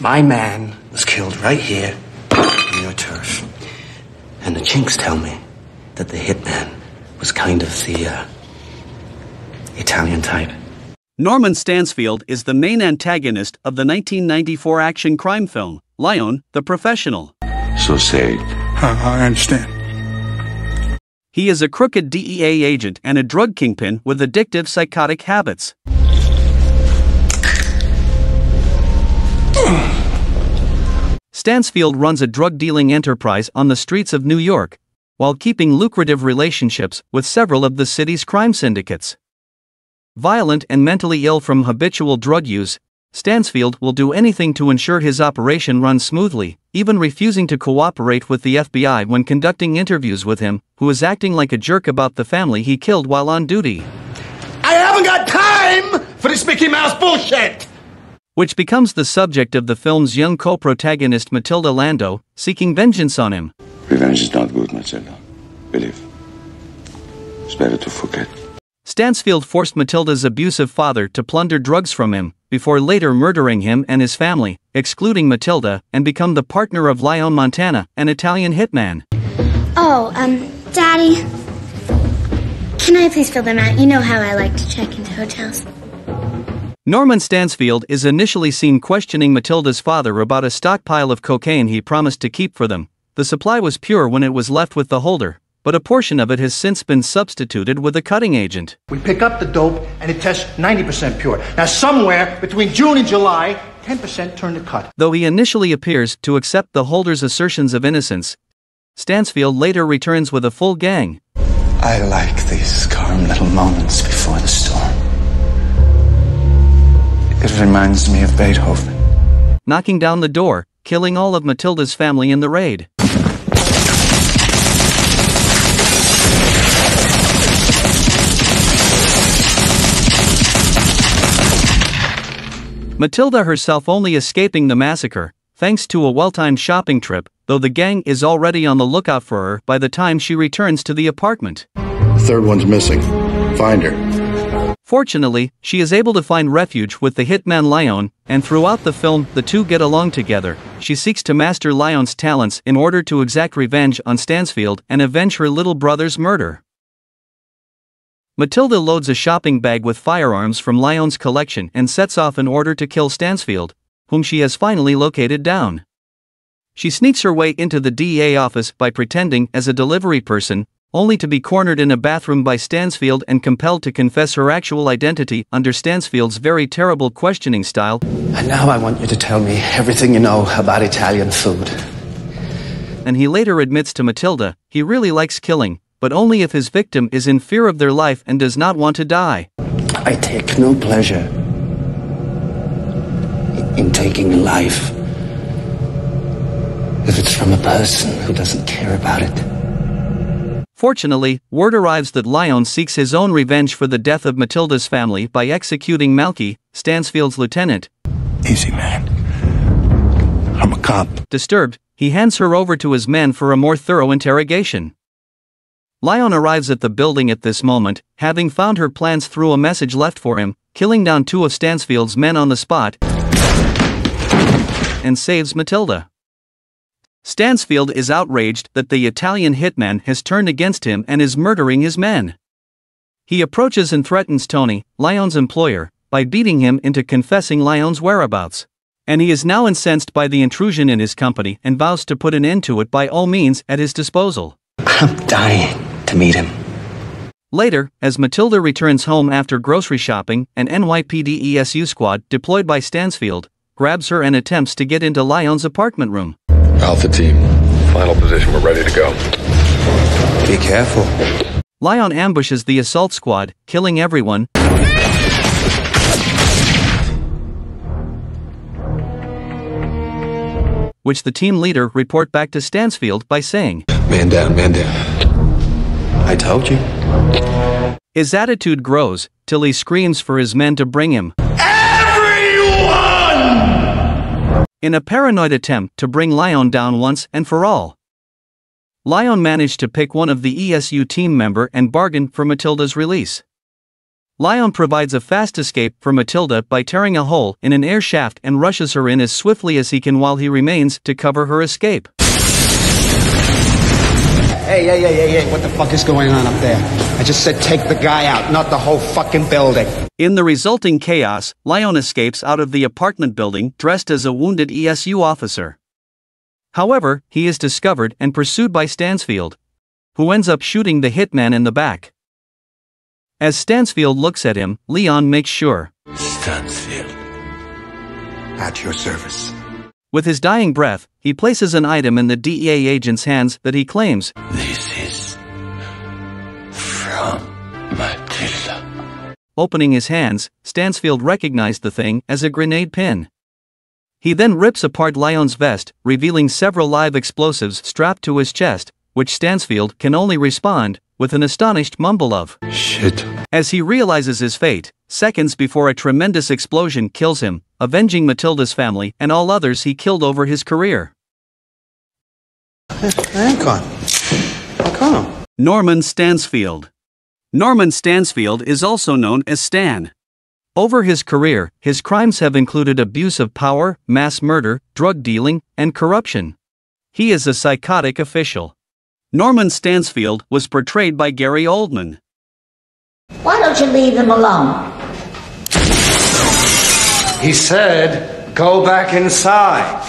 My man was killed right here on your turf. And the chinks tell me that the hitman was kind of the Italian type. Norman Stansfield is the main antagonist of the 1994 action crime film, Léon, the Professional. So saved. I understand. He is a crooked DEA agent and a drug kingpin with addictive psychotic habits. Stansfield runs a drug-dealing enterprise on the streets of New York, while keeping lucrative relationships with several of the city's crime syndicates. Violent and mentally ill from habitual drug use, Stansfield will do anything to ensure his operation runs smoothly, even refusing to cooperate with the FBI when conducting interviews with him, who is acting like a jerk about the family he killed while on duty. I haven't got time for this Mickey Mouse bullshit! Which becomes the subject of the film's young co-protagonist Mathilda Lando, seeking vengeance on him. Revenge is not good, Matilda. Believe. It's better to forget. Stansfield forced Matilda's abusive father to plunder drugs from him, before later murdering him and his family, excluding Matilda, and become the partner of Léon Montana, an Italian hitman. Daddy, can I please fill them out? You know how I like to check into hotels. Norman Stansfield is initially seen questioning Matilda's father about a stockpile of cocaine he promised to keep for them. The supply was pure when it was left with the holder, but a portion of it has since been substituted with a cutting agent. We pick up the dope and it tests 90% pure. Now somewhere between June and July, 10% turn to cut. Though he initially appears to accept the holder's assertions of innocence, Stansfield later returns with a full gang. I like these calm little moments before the storm. It reminds me of Beethoven. Knocking down the door, killing all of Matilda's family in the raid. Matilda herself only escaping the massacre, thanks to a well-timed shopping trip, though the gang is already on the lookout for her by the time she returns to the apartment. The third one's missing. Find her. Fortunately, she is able to find refuge with the hitman Léon, and throughout the film, the two get along together. She seeks to master Léon's talents in order to exact revenge on Stansfield and avenge her little brother's murder. Matilda loads a shopping bag with firearms from Léon's collection and sets off in order to kill Stansfield, whom she has finally located down. She sneaks her way into the DEA office by pretending as a delivery person, only to be cornered in a bathroom by Stansfield and compelled to confess her actual identity under Stansfield's very terrible questioning style. And now I want you to tell me everything you know about Italian food. And he later admits to Matilda he really likes killing, but only if his victim is in fear of their life and does not want to die. I take no pleasure in taking life if it's from a person who doesn't care about it. Fortunately, word arrives that Léon seeks his own revenge for the death of Matilda's family by executing Malky, Stansfield's lieutenant. Easy, man. I'm a cop. Disturbed, he hands her over to his men for a more thorough interrogation. Léon arrives at the building at this moment, having found her plans through a message left for him, killing down two of Stansfield's men on the spot and saves Matilda. Stansfield is outraged that the Italian hitman has turned against him and is murdering his men. He approaches and threatens Tony, Léon's employer, by beating him into confessing Léon's whereabouts. And he is now incensed by the intrusion in his company and vows to put an end to it by all means at his disposal. I'm dying to meet him. Later, as Matilda returns home after grocery shopping, an NYPD ESU squad deployed by Stansfield grabs her and attempts to get into Léon's apartment room. Alpha team, final position, we're ready to go. Be careful. Léon ambushes the assault squad, killing everyone, which the team leader report back to Stansfield by saying, "Man down, man down. I told you." His attitude grows, till he screams for his men to bring him. Everyone! In a paranoid attempt to bring Léon down once and for all. Léon managed to pick one of the ESU team member and bargain for Matilda's release. Léon provides a fast escape for Mathilda by tearing a hole in an air shaft and rushes her in as swiftly as he can while he remains to cover her escape. Hey, what the fuck is going on up there? I just said take the guy out, not the whole fucking building. In the resulting chaos, Léon escapes out of the apartment building dressed as a wounded ESU officer. However, he is discovered and pursued by Stansfield, who ends up shooting the hitman in the back. As Stansfield looks at him, Léon makes sure. Stansfield, at your service. With his dying breath, he places an item in the DEA agent's hands that he claims. This is from Mathilda. Opening his hands, Stansfield recognized the thing as a grenade pin. He then rips apart Léon's vest, revealing several live explosives strapped to his chest, which Stansfield can only respond with an astonished mumble of shit. As he realizes his fate, seconds before a tremendous explosion kills him, avenging Mathilda's family and all others he killed over his career. Norman Stansfield. Norman Stansfield is also known as Stan. Over his career, his crimes have included abuse of power, mass murder, drug dealing, and corruption. He is a psychotic official. Norman Stansfield was portrayed by Gary Oldman. Why don't you leave him alone? He said, go back inside.